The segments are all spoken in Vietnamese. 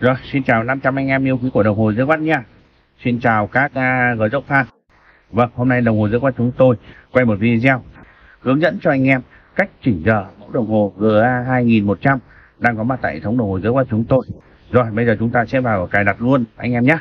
Rồi, xin chào 500 anh em yêu quý của đồng hồ dưới Watt nha. Xin chào các dốc fan. Vâng, hôm nay đồng hồ dưới Watt chúng tôi quay một video hướng dẫn cho anh em cách chỉnh giờ mẫu đồng hồ GA-2100 đang có mặt tại hệ thống đồng hồ dưới Watt chúng tôi. Rồi, bây giờ chúng ta sẽ vào cài đặt luôn anh em nhé.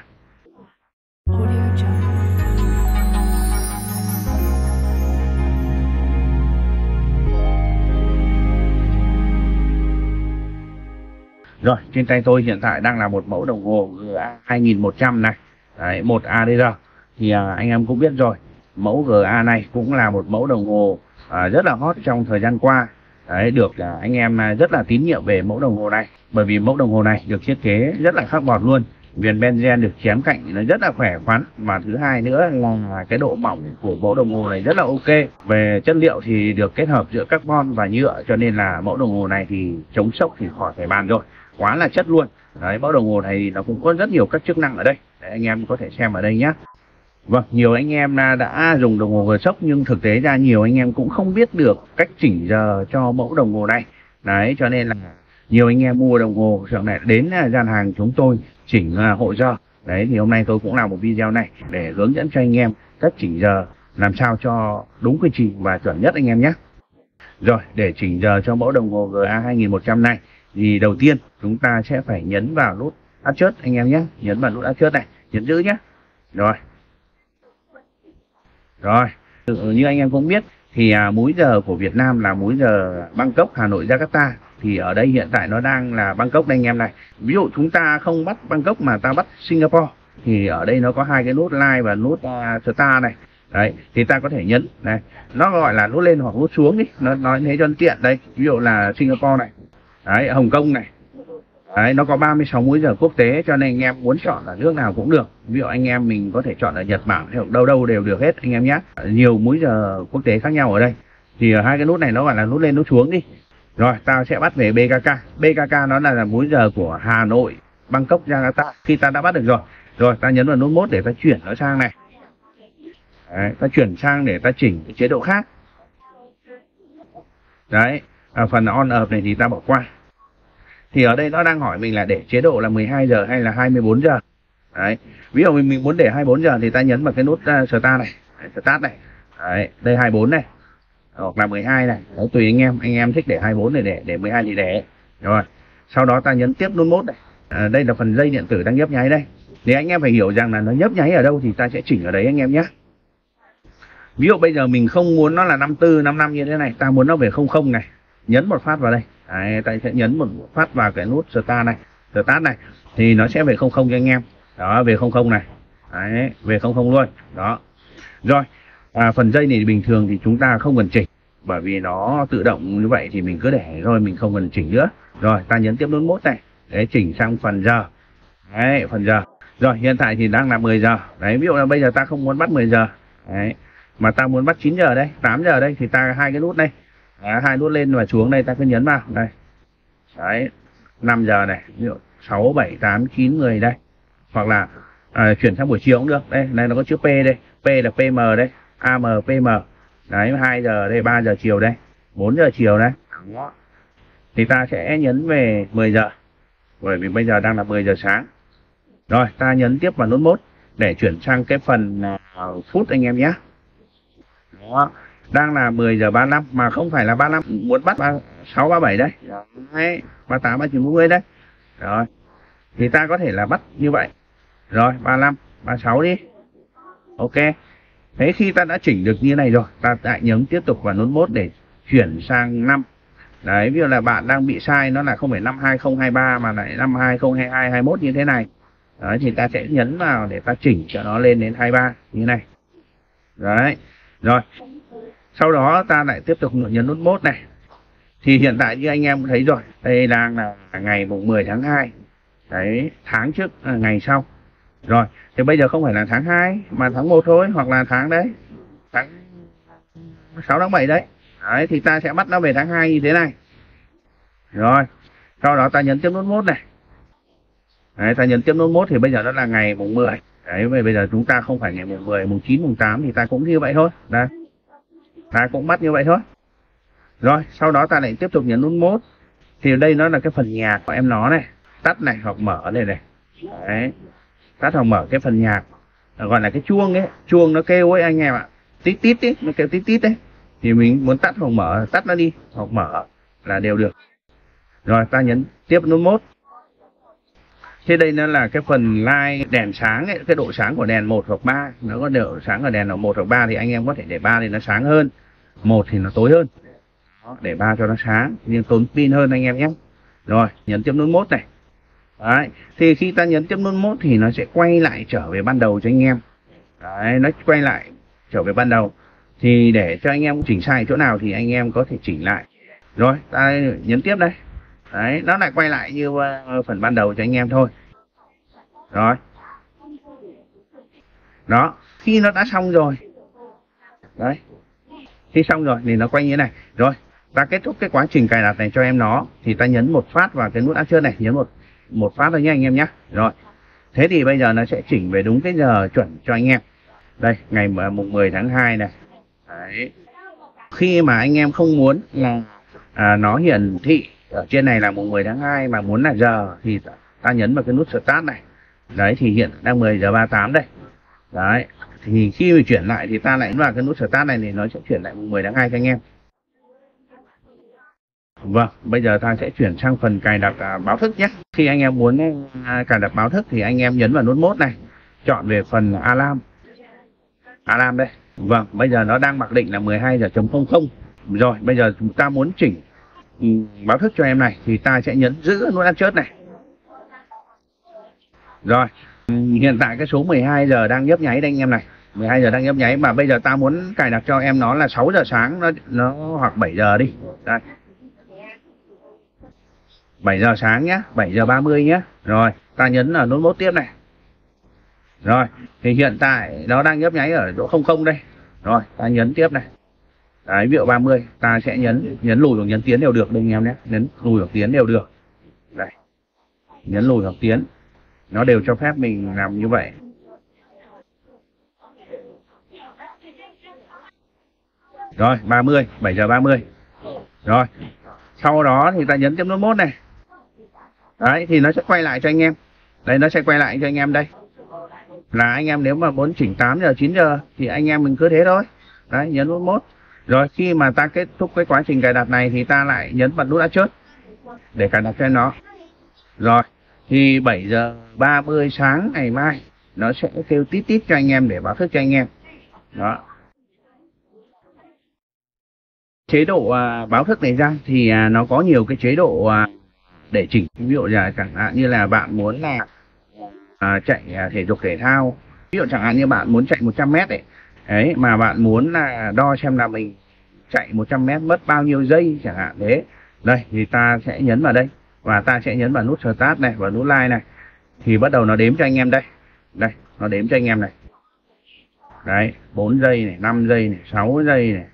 Rồi, trên tay tôi hiện tại đang là một mẫu đồng hồ GA-2100 này, đấy, 1ADR. Thì anh em cũng biết rồi, mẫu GA này cũng là một mẫu đồng hồ rất là hot trong thời gian qua. Đấy, được anh em rất là tín nhiệm về mẫu đồng hồ này. Bởi vì mẫu đồng hồ này được thiết kế rất là khác bọt luôn. Viền benzen được chém cạnh nó rất là khỏe khoắn. Và thứ hai nữa là cái độ mỏng của mẫu đồng hồ này rất là ok. Về chất liệu thì được kết hợp giữa carbon và nhựa. Cho nên là mẫu đồng hồ này thì chống sốc thì khỏi phải bàn rồi, quá là chất luôn. Đấy, mẫu đồng hồ này thì nó cũng có rất nhiều các chức năng ở đây. Đấy, anh em có thể xem ở đây nhé. Vâng, nhiều anh em đã dùng đồng hồ sốc nhưng thực tế ra nhiều anh em cũng không biết được cách chỉnh giờ cho mẫu đồng hồ này. Đấy, cho nên là nhiều anh em mua đồng hồ thường này đến gian hàng chúng tôi chỉnh hộ giờ. Đấy, thì hôm nay tôi cũng làm một video này để hướng dẫn cho anh em cách chỉnh giờ làm sao cho đúng quy trình và chuẩn nhất anh em nhé. Rồi, để chỉnh giờ cho mẫu đồng hồ GA-2100 này thì đầu tiên chúng ta sẽ phải nhấn vào nút Adjust anh em nhé. Nhấn vào nút Adjust này, nhấn giữ nhé. Rồi, như anh em cũng biết thì múi giờ của Việt Nam là múi giờ Bangkok, Hà Nội, Jakarta. Thì ở đây hiện tại nó đang là Bangkok đây anh em này. Ví dụ chúng ta không bắt Bangkok mà ta bắt Singapore thì ở đây nó có hai cái nút Line và nút Star này. Đấy, thì ta có thể nhấn này. Nó gọi là nút lên hoặc nút xuống đi, nó nói thế cho tiện đây. Ví dụ là Singapore này. Đấy, Hồng Kông này. Đấy, nó có 36 múi giờ quốc tế cho nên anh em muốn chọn ở nước nào cũng được. Ví dụ anh em mình có thể chọn ở Nhật Bản, đâu đâu đều được hết anh em nhé. Nhiều múi giờ quốc tế khác nhau ở đây. Thì ở hai cái nút này nó gọi là nút lên nút xuống đi. Rồi, tao sẽ bắt về BKK. BKK nó là múi giờ của Hà Nội, Bangkok, Jakarta. Khi ta đã bắt được rồi. Rồi, ta nhấn vào nút mốt để ta chuyển nó sang này. Đấy, ta chuyển sang để ta chỉnh cái chế độ khác. Đấy, phần on off này thì ta bỏ qua. Thì ở đây nó đang hỏi mình là để chế độ là 12 giờ hay là 24 giờ. Đấy, ví dụ mình muốn để 24 giờ thì ta nhấn vào cái nút Start này, Start này. Đấy, đây 24 này. Hoặc là 12 này. Đấy, tùy anh em thích để 24 này để 12 thì để. Rồi, sau đó ta nhấn tiếp nút mốt này. Đây là phần dây điện tử đang nhấp nháy đây. Thì anh em phải hiểu rằng là nó nhấp nháy ở đâu thì ta sẽ chỉnh ở đấy anh em nhé. Ví dụ bây giờ mình không muốn nó là 54, 55 như thế này, ta muốn nó về 00 này. Nhấn một phát vào đây. Đấy, ta sẽ nhấn một phát vào cái nút Start này, Start này thì nó sẽ về 00 cho anh em. Đó, về 00 này. Đấy, về 00 luôn. Đó. Rồi, phần dây này bình thường thì chúng ta không cần chỉnh bởi vì nó tự động như vậy thì mình cứ để rồi mình không cần chỉnh nữa. Rồi, ta nhấn tiếp nút mốt này để chỉnh sang phần giờ. Đấy, phần giờ. Rồi, hiện tại thì đang là 10 giờ. Đấy, ví dụ là bây giờ ta không muốn bắt 10 giờ. Đấy, mà ta muốn bắt 9 giờ đây, 8 giờ đây thì ta hai cái nút đây. Đấy, hai nút lên và xuống đây ta cứ nhấn vào đây. Đấy, 5 giờ này, ví dụ 6 7 8 9 10 đây. Hoặc là chuyển sang buổi chiều cũng được. Đây, này nó có chữ P đây, P là PM đây, AM PM. Đấy, 2 giờ đây, 3 giờ chiều đây, 4 giờ chiều đây. Thì ta sẽ nhấn về 10 giờ. Bởi vì bây giờ đang là 10 giờ sáng. Rồi, ta nhấn tiếp vào nút mốt để chuyển sang cái phần phút anh em nhé. Đó. Đang là 10 giờ 35 mà không phải là 35, muốn bắt 36, 37 đấy. Đấy, 38, 39, 40 đấy. Rồi, thì ta có thể là bắt như vậy. Rồi, 35, 36 đi. Ok. Thế khi ta đã chỉnh được như này rồi, ta lại nhấn tiếp tục vào nút mốt để chuyển sang 5. Đấy, ví dụ là bạn đang bị sai, nó là không phải 52023 mà lại 52022, 21 như thế này. Đấy, thì ta sẽ nhấn vào để ta chỉnh cho nó lên đến 23 như này. Đấy, rồi. Sau đó ta lại tiếp tục nhấn nút mốt này. Thì hiện tại như anh em thấy rồi, đây đang là ngày 10 tháng 2. Đấy, tháng trước, ngày sau. Rồi, thì bây giờ không phải là tháng 2 mà tháng 1 thôi, hoặc là tháng đấy. Tháng 6, tháng 7 đấy. Đấy, thì ta sẽ bắt nó về tháng 2 như thế này. Rồi, sau đó ta nhấn tiếp nút mốt này. Đấy, ta nhấn tiếp nút mốt thì bây giờ nó là ngày 10. Đấy, bây giờ chúng ta không phải ngày 10, 9, 8 thì ta cũng như vậy thôi. Đấy. Ta cũng bắt như vậy thôi. Rồi, sau đó ta lại tiếp tục nhấn nút mốt. Thì đây nó là cái phần nhạc của em nó này. tắt này hoặc mở này này. Đấy. Tắt hoặc mở cái phần nhạc, gọi là cái chuông ấy, chuông nó kêu ấy anh em ạ, tít tít ấy, nó kêu tít tít đấy, thì mình muốn tắt hoặc mở, tắt nó đi hoặc mở là đều được. Rồi ta nhấn tiếp nút mode. Thế đây nó là cái phần light đèn sáng ấy, cái độ sáng của đèn 1 hoặc 3, nó có độ sáng ở đèn ở 1 hoặc 3 thì anh em có thể để 3 thì nó sáng hơn, 1 thì nó tối hơn. Để 3 cho nó sáng nhưng tốn pin hơn anh em nhé. Rồi, nhấn tiếp nút mode này. Đấy, thì khi ta nhấn tiếp nút mode thì nó sẽ quay lại trở về ban đầu cho anh em. Đấy, nó quay lại trở về ban đầu. Thì để cho anh em chỉnh sai chỗ nào thì anh em có thể chỉnh lại. Rồi, ta nhấn tiếp đây. Đấy, nó lại quay lại như phần ban đầu cho anh em thôi. Rồi. Đó, khi nó đã xong rồi. Đấy. Khi xong rồi thì nó quay như thế này. Rồi, ta kết thúc cái quá trình cài đặt này cho em nó. Thì ta nhấn một phát vào cái nút action này, nhấn một phát thôi nhé anh em nhé. Rồi. Thế thì bây giờ nó sẽ chỉnh về đúng cái giờ chuẩn cho anh em. Đây, ngày mùng 10 tháng 2 này. Đấy. Khi mà anh em không muốn là nó hiển thị ở trên này là mùng 10 tháng 2 mà muốn là giờ thì ta nhấn vào cái nút Start này. Đấy thì hiện đang 10 giờ 38 đây. Đấy. Thì khi mà chuyển lại thì ta lại nhấn vào cái nút Start này thì nó sẽ chuyển lại mùng 10 tháng 2 cho anh em. Vâng, bây giờ ta sẽ chuyển sang phần cài đặt báo thức nhé. Khi anh em muốn cài đặt báo thức thì anh em nhấn vào nút mốt này, chọn về phần alarm. Alarm đây. Vâng, bây giờ nó đang mặc định là 12:00. Rồi, bây giờ chúng ta muốn chỉnh báo thức cho em này thì ta sẽ nhấn giữ nút ăn chớt này. Rồi, hiện tại cái số 12 giờ đang nhấp nháy đây anh em này, 12 giờ đang nhấp nháy mà bây giờ ta muốn cài đặt cho em nó là 6 giờ sáng nó hoặc 7 giờ đi. Đây. 7 giờ sáng nhé, 7 giờ 30 nhé. Rồi, ta nhấn là nút mốt tiếp này. Rồi, thì hiện tại nó đang nhấp nháy ở chỗ 00 đây. Rồi, ta nhấn tiếp này. Đấy, ví dụ 30, ta sẽ nhấn lùi hoặc nhấn tiến đều được đây anh em nhé. Nhấn lùi hoặc tiến đều được. Đây. Nhấn lùi hoặc tiến. Nó đều cho phép mình làm như vậy. Rồi, 30, 7 giờ 30. Rồi. Sau đó thì ta nhấn tiếp nút mốt này. Đấy, thì nó sẽ quay lại cho anh em. Đây, nó sẽ quay lại cho anh em đây. Là anh em nếu mà muốn chỉnh 8 giờ, 9 giờ thì anh em mình cứ thế thôi. Đấy, nhấn nút mốt. Rồi khi mà ta kết thúc cái quá trình cài đặt này thì ta lại nhấn vào nút đã chốt để cài đặt cho nó. Rồi, thì 7 giờ 30 sáng ngày mai nó sẽ kêu tít tít cho anh em để báo thức cho anh em. Đó. Chế độ báo thức này ra thì nó có nhiều cái chế độ để chỉnh. Ví dụ là chẳng hạn như là bạn muốn là chạy thể dục thể thao. Ví dụ chẳng hạn như bạn muốn chạy 100m ấy. Đấy, mà bạn muốn là đo xem là mình chạy 100m mất bao nhiêu giây chẳng hạn thế. Đây thì ta sẽ nhấn vào đây. Và ta sẽ nhấn vào nút Start này và nút Line này. Thì bắt đầu nó đếm cho anh em đây. Đây, nó đếm cho anh em này. Đấy, 4 giây này, 5 giây này, 6 giây này.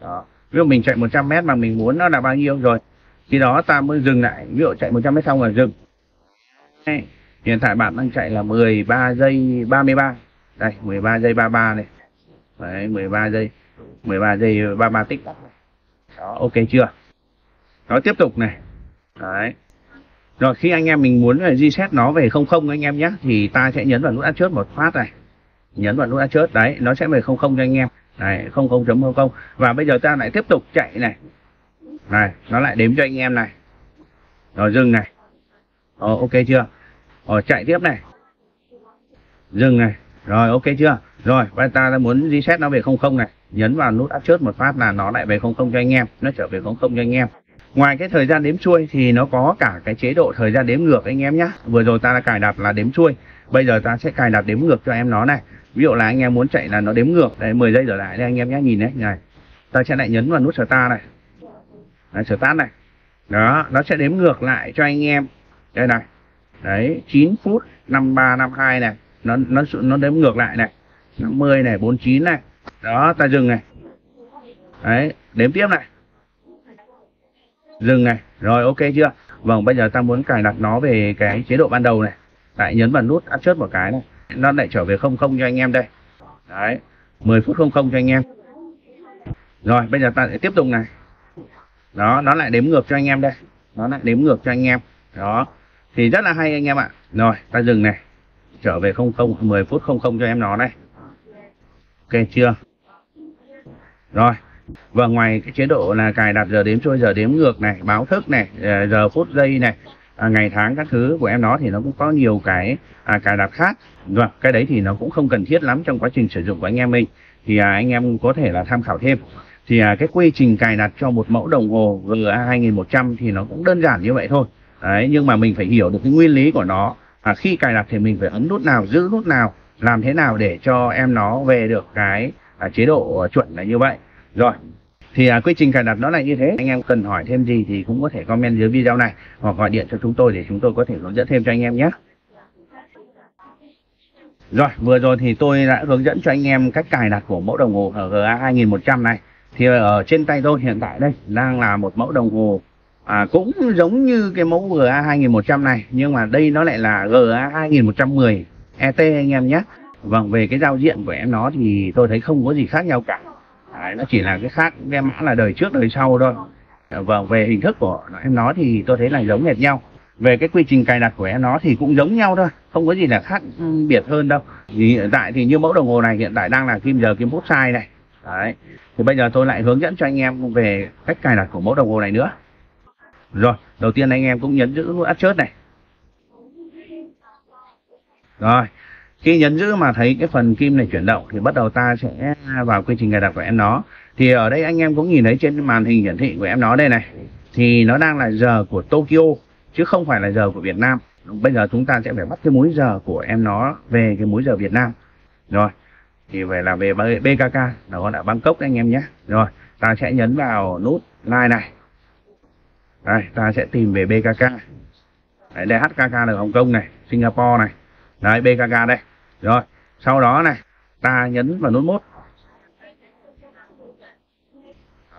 Đó. Ví dụ mình chạy 100m mà mình muốn nó là bao nhiêu rồi. Khi đó ta mới dừng lại. Ví dụ chạy 100m xong rồi dừng. Đấy. Hiện tại bạn đang chạy là 13 giây 33. Đây, 13 giây 33 này. Đấy, 13 giây 33 tích. Đó, ok chưa? Nó tiếp tục này. Đấy. Rồi khi anh em mình muốn reset nó về 00 anh em nhé, thì ta sẽ nhấn vào nút chốt một phát này. Nhấn vào nút chốt đấy, nó sẽ về 00 cho anh em. Này, 00.00. Và bây giờ ta lại tiếp tục chạy này. Này, nó lại đếm cho anh em này. Rồi dừng này. Rồi, ok chưa? Rồi chạy tiếp này. Dừng này. Rồi ok chưa? Rồi, bây giờ ta muốn reset nó về 00 này. Nhấn vào nút áp chớt một phát là nó lại về 00 cho anh em. Nó trở về 00 cho anh em. Ngoài cái thời gian đếm xuôi thì nó có cả cái chế độ thời gian đếm ngược anh em nhé. Vừa rồi ta đã cài đặt là đếm xuôi. Bây giờ ta sẽ cài đặt đếm ngược cho em nó này. Ví dụ là anh em muốn chạy là nó đếm ngược. Đây, 10 giây trở lại đây anh em nhé. Nhìn đấy, này. Ta sẽ lại nhấn vào nút Start này. Đấy, Start này. Đó, nó sẽ đếm ngược lại cho anh em. Đây này. Đấy, 9 phút 53 52 này, nó đếm ngược lại này. 50 này, 49 này. Đó, ta dừng này. Đấy, đếm tiếp này. Dừng này. Rồi ok chưa? Vâng, bây giờ ta muốn cài đặt nó về cái chế độ ban đầu này. Lại nhấn vào nút áp chớt một cái này. Nó lại trở về 00 cho anh em đây. Đấy, 10 phút 00 cho anh em. Rồi, bây giờ ta lại tiếp tục này. Đó, nó lại đếm ngược cho anh em đây. Nó lại đếm ngược cho anh em. Đó. thì rất là hay anh em ạ. Rồi ta dừng này, trở về 10 phút 00 cho em nó đây, ok chưa? Rồi, và ngoài cái chế độ là cài đặt giờ đếm trôi, giờ đếm ngược này, báo thức này, giờ phút giây này, ngày tháng các thứ của em nó thì nó cũng có nhiều cái cài đặt khác. Rồi cái đấy thì nó cũng không cần thiết lắm trong quá trình sử dụng của anh em mình, thì anh em có thể là tham khảo thêm. Thì cái quy trình cài đặt cho một mẫu đồng hồ GA-2100 thì nó cũng đơn giản như vậy thôi. Đấy, nhưng mà mình phải hiểu được cái nguyên lý của nó. Khi cài đặt thì mình phải ấn nút nào, giữ nút nào, làm thế nào để cho em nó về được cái chế độ chuẩn là như vậy. Rồi, thì quy trình cài đặt nó là như thế. Anh em cần hỏi thêm gì thì cũng có thể comment dưới video này, hoặc gọi điện cho chúng tôi để chúng tôi có thể hướng dẫn thêm cho anh em nhé. Rồi, vừa rồi thì tôi đã hướng dẫn cho anh em cách cài đặt của mẫu đồng hồ GA-2100 này. Thì ở trên tay tôi hiện tại đây đang là một mẫu đồng hồ cũng giống như cái mẫu GA-2100 này, nhưng mà đây nó lại là GA-2110 ET anh em nhé. Vâng, về cái giao diện của em nó thì tôi thấy không có gì khác nhau cả. Đấy, nó chỉ là cái khác cái mã là đời trước đời sau thôi. Vâng, về hình thức của em nó thì tôi thấy là giống hệt nhau. Về cái quy trình cài đặt của em nó thì cũng giống nhau thôi, không có gì là khác biệt hơn đâu. Hiện tại thì như mẫu đồng hồ này hiện tại đang là kim giờ kim phút sai này. Đấy, thì bây giờ tôi lại hướng dẫn cho anh em về cách cài đặt của mẫu đồng hồ này nữa. Rồi, đầu tiên anh em cũng nhấn giữ nút át chớt này. Rồi, khi nhấn giữ mà thấy cái phần kim này chuyển động thì bắt đầu ta sẽ vào quy trình cài đặt của em nó. Thì ở đây anh em cũng nhìn thấy trên màn hình hiển thị của em nó đây này, thì nó đang là giờ của Tokyo chứ không phải là giờ của Việt Nam. Bây giờ chúng ta sẽ phải bắt cái múi giờ của em nó về cái múi giờ Việt Nam. Rồi, thì phải là về BKK, nó gọi là Bangkok anh em nhé. Rồi, ta sẽ nhấn vào nút line này. Đây, ta sẽ tìm về BKK. Đấy, DHKK là Hồng Kông này, Singapore này. Đấy, BKK đây. Rồi, sau đó này, ta nhấn vào nút mốt.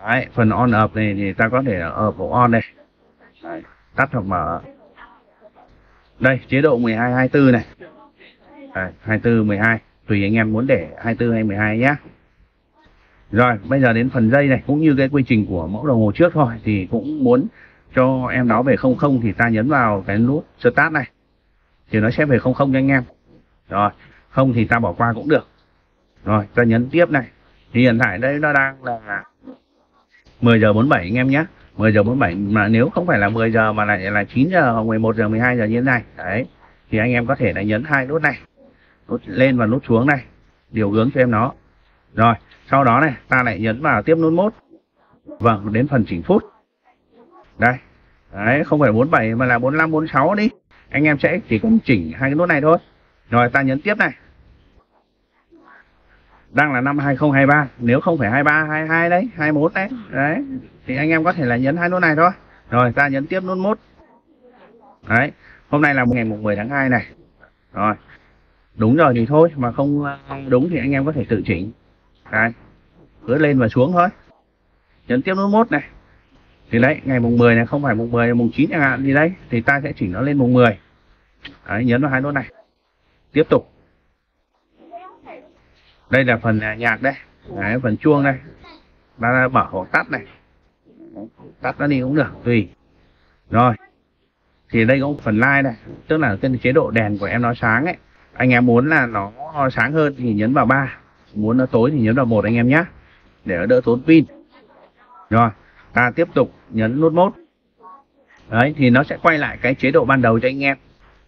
Đấy, phần on up này thì ta có thể ở bộ on đây. Đấy, tắt hoặc mở. Đây, chế độ 12, 24 này. Đấy, 24, 12. Tùy anh em muốn để 24 hay 12 nhé. Rồi, bây giờ đến phần dây này, cũng như cái quy trình của mẫu đồng hồ trước thôi, thì cũng muốn cho em nó về 00 thì ta nhấn vào cái nút start này. Thì nó sẽ về 00 cho anh em. Rồi, không thì ta bỏ qua cũng được. Rồi, ta nhấn tiếp này. Thì hiện tại đây nó đang là 10 giờ 47 anh em nhé. 10 giờ 47 mà nếu không phải là 10 giờ mà lại là 9 giờ, 11 giờ, 12 giờ như thế này. Đấy. Thì anh em có thể là nhấn hai nút này. Nút lên và nút xuống này, điều hướng cho em nó. Rồi, sau đó này, ta lại nhấn vào tiếp nút mốt. Vâng, đến phần chỉnh phút. Đây. Đấy, không phải 47 mà là 45, 46 đi. Anh em sẽ chỉ cần chỉnh hai cái nút này thôi. Rồi, ta nhấn tiếp này. Đang là năm 2023, nếu không phải 23, 22 đấy, 21 đấy. Đấy, thì anh em có thể là nhấn hai nút này thôi. Rồi, ta nhấn tiếp nút mốt. Đấy, hôm nay là ngày 10 tháng 2 này. Rồi, đúng rồi thì thôi, mà không đúng thì anh em có thể tự chỉnh. Đấy, cứ lên và xuống thôi. Nhấn tiếp nút mốt này. Thì đấy, ngày mùng 10 này, không phải mùng 10, mùng 9 chẳng hạn gì đấy. Thì ta sẽ chỉnh nó lên mùng 10. Đấy, nhấn vào hai nút này. Tiếp tục. Đây là phần nhạc đây. Đấy, phần chuông đây. Ta bỏ hoặc tắt này. Tắt nó đi cũng được, tùy. Rồi. Thì đây cũng phần light này. Tức là cái chế độ đèn của em nó sáng ấy. Anh em muốn là nó sáng hơn thì nhấn vào 3. Muốn nó tối thì nhấn vào 1 anh em nhé. Để nó đỡ tốn pin. Rồi. Ta tiếp tục nhấn nút mốt. Đấy, thì nó sẽ quay lại cái chế độ ban đầu cho anh em.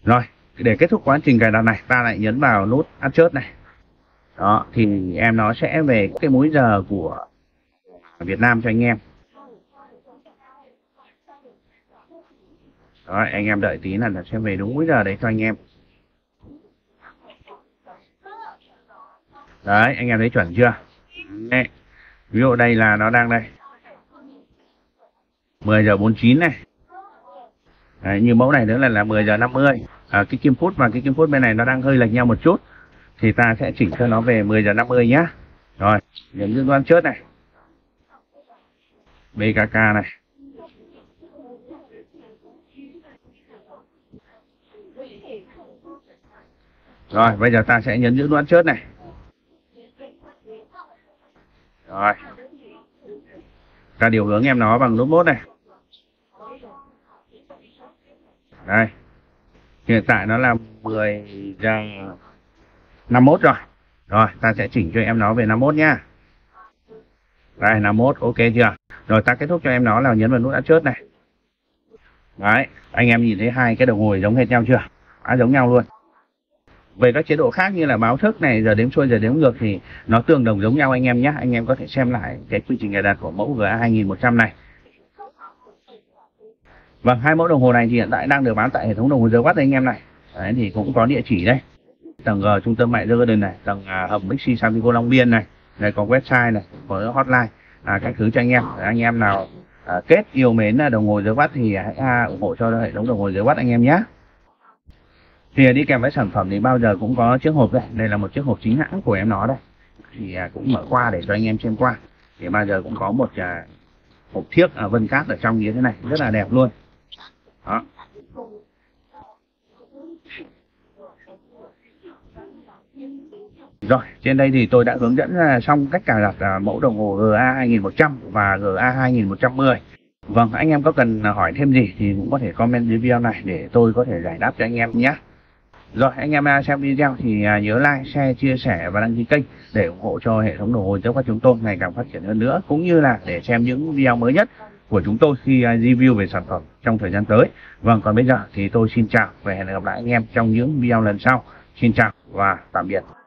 Rồi, để kết thúc quá trình cài đặt này, ta lại nhấn vào nút áp chớt này. Đó, thì em nó sẽ về cái múi giờ của Việt Nam cho anh em. Rồi, anh em đợi tí là nó sẽ về đúng múi giờ đấy cho anh em. Đấy, anh em thấy chuẩn chưa? Đấy. Ví dụ đây là nó đang đây 10 giờ 49 này. Đấy, như mẫu này nữa là 10 giờ 50. Cái kim phút và cái kim phút bên này nó đang hơi lệch nhau một chút. Thì ta sẽ chỉnh cho nó về 10 giờ 50 nhá. Rồi, nhấn nút quan chớt này. BKK này. Rồi, bây giờ ta sẽ nhấn nút quan chớt này. Rồi. Ta điều hướng em nó bằng nút mốt này. Đây, Hiện tại nó là 10 giờ 51 rồi. Rồi ta sẽ chỉnh cho em nó về 51 nha. Đây 51, ok chưa? Rồi ta kết thúc cho em nó là nhấn vào nút đã chớt này. Đấy, anh em nhìn thấy hai cái đồng hồ giống hệt nhau chưa? Đã giống nhau luôn. Về các chế độ khác như là báo thức này, giờ đếm xuôi, giờ đếm ngược thì nó tương đồng giống nhau anh em nhé. Anh em có thể xem lại cái quy trình cài đặt của mẫu GA-2100 này. Vâng, hai mẫu đồng hồ này thì hiện tại đang được bán tại hệ thống đồng hồ GW anh em này. Đấy, thì cũng có địa chỉ đây. Tầng G trung tâm mại Garden này, tầng hầm Bixi Samco Long Biên này, đây có website này, có hotline, các thứ cho anh em. Đấy, anh em nào kết yêu mến đồng hồ GW thì hãy ủng hộ cho hệ thống đồng hồ GW anh em nhé. Thì đi kèm với sản phẩm thì bao giờ cũng có chiếc hộp đây. Đây là một chiếc hộp chính hãng của em nó đây. Thì cũng mở qua để cho anh em xem qua. Thì bao giờ cũng có một hộp thiếc vân cát ở trong như thế này. Rất là đẹp luôn. Đó. Rồi, trên đây thì tôi đã hướng dẫn xong cách cài đặt mẫu đồng hồ GA-2100 và GA-2110. Vâng, anh em có cần hỏi thêm gì thì cũng có thể comment dưới video này để tôi có thể giải đáp cho anh em nhé. Rồi, anh em xem video thì nhớ like, share, chia sẻ và đăng ký kênh để ủng hộ cho hệ thống đồng hồ GA-2100 chúng tôi ngày càng phát triển hơn nữa, cũng như là để xem những video mới nhất của chúng tôi khi review về sản phẩm trong thời gian tới. Vâng, còn bây giờ thì tôi xin chào và hẹn gặp lại anh em trong những video lần sau. Xin chào và tạm biệt.